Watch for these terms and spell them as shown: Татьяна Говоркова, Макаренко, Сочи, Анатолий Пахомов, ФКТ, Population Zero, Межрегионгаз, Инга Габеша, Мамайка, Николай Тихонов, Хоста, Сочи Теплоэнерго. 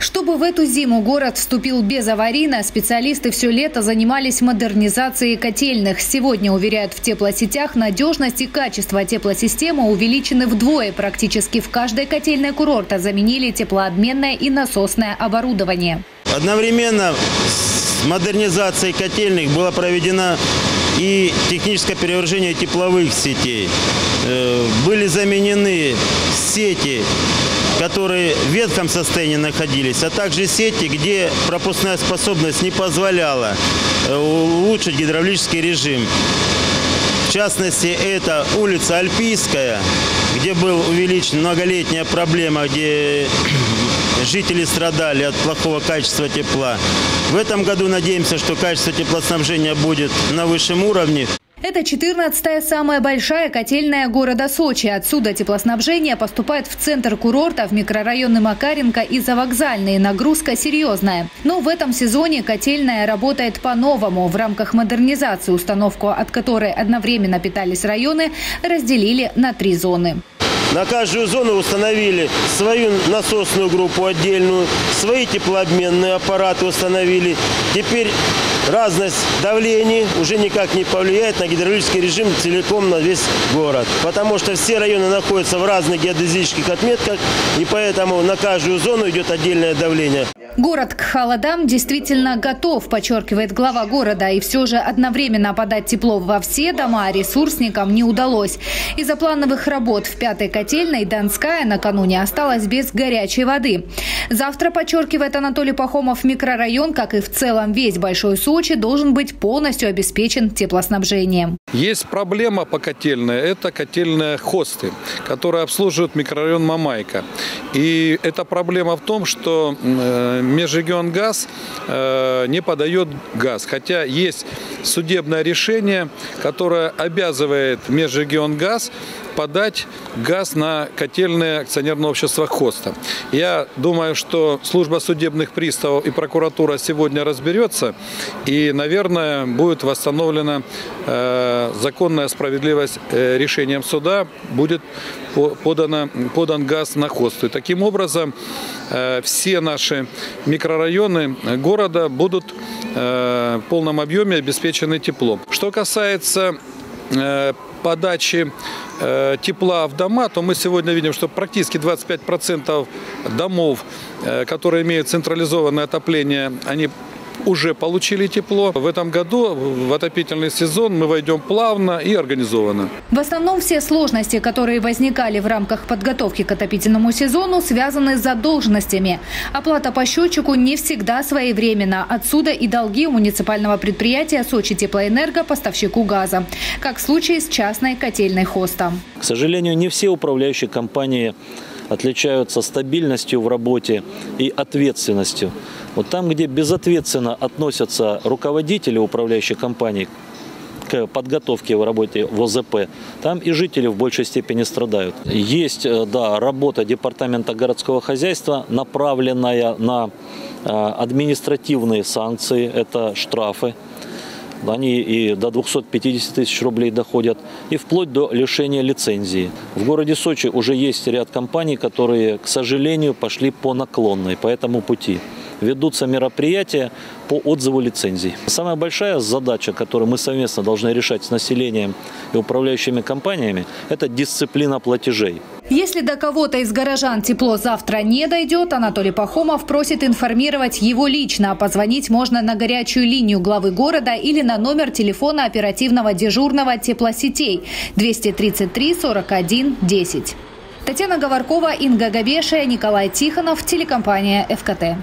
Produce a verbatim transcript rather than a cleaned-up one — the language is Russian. Чтобы в эту зиму город вступил безаварийно, специалисты все лето занимались модернизацией котельных. Сегодня, уверяют в теплосетях, надежность и качество теплосистемы увеличены вдвое. Практически в каждой котельной курорта заменили теплообменное и насосное оборудование. Одновременно с модернизацией котельных было проведено и техническое перевооружение тепловых сетей. Были заменены сети, которые в ветхом состоянии находились, а также сети, где пропускная способность не позволяла улучшить гидравлический режим. В частности, это улица Альпийская, где была увеличена многолетняя проблема, где жители страдали от плохого качества тепла. В этом году надеемся, что качество теплоснабжения будет на высшем уровне. Это четырнадцатая самая большая котельная города Сочи. Отсюда теплоснабжение поступает в центр курорта, в микрорайоны Макаренко и Завокзальные. Нагрузка серьезная. Но в этом сезоне котельная работает по-новому. В рамках модернизации установку, от которой одновременно питались районы, разделили на три зоны. На каждую зону установили свою насосную группу отдельную, свои теплообменные аппараты установили. Теперь разность давлений уже никак не повлияет на гидравлический режим целиком на весь город. Потому что все районы находятся в разных геодезических отметках, и поэтому на каждую зону идет отдельное давление. Город к холодам действительно готов, подчеркивает глава города. И все же одновременно подать тепло во все дома ресурсникам не удалось. Из-за плановых работ в пятой котельной Донская накануне осталась без горячей воды. Завтра, подчеркивает Анатолий Пахомов, микрорайон, как и в целом весь Большой Сочи, должен быть полностью обеспечен теплоснабжением. Есть проблема по котельной. Это котельная хосты, которая обслуживает микрорайон Мамайка. И эта проблема в том, что Межрегионгаз не подает газ. Хотя есть судебное решение, которое обязывает Межрегионгаз подать газ на котельное акционерное общество «Хоста». Я думаю, что служба судебных приставов и прокуратура сегодня разберется, и, наверное, будет восстановлена э, законная справедливость э, решением суда, будет подано, подан газ на «Хосту». И таким образом э, все наши микрорайоны города будут э, в полном объеме обеспечены теплом. Что касается э, подачи тепла в дома, то мы сегодня видим, что практически двадцать пять процентов домов, которые имеют централизованное отопление, они уже получили тепло. В этом году в отопительный сезон мы войдем плавно и организованно. В основном все сложности, которые возникали в рамках подготовки к отопительному сезону, связаны с задолженностями. Оплата по счетчику не всегда своевременна. Отсюда и долги у муниципального предприятия Сочи Теплоэнерго поставщику газа, как в случае с частной котельной хоста. К сожалению, не все управляющие компании отличаются стабильностью в работе и ответственностью. Вот там, где безответственно относятся руководители управляющей компании к подготовке в работе в ОЗП, там и жители в большей степени страдают. Есть, да, работа департамента городского хозяйства, направленная на административные санкции, это штрафы. Они и до двухсот пятидесяти тысяч рублей доходят, и вплоть до лишения лицензии. В городе Сочи уже есть ряд компаний, которые, к сожалению, пошли по наклонной, по этому пути. Ведутся мероприятия по отзыву лицензий. Самая большая задача, которую мы совместно должны решать с населением и управляющими компаниями, это дисциплина платежей. Если до кого-то из горожан тепло завтра не дойдет, Анатолий Пахомов просит информировать его лично. Позвонить можно на горячую линию главы города или на номер телефона оперативного дежурного теплосетей двести тридцать три сорок один десять. Татьяна Говоркова, Инга Габеша, Николай Тихонов, телекомпания ФКТ.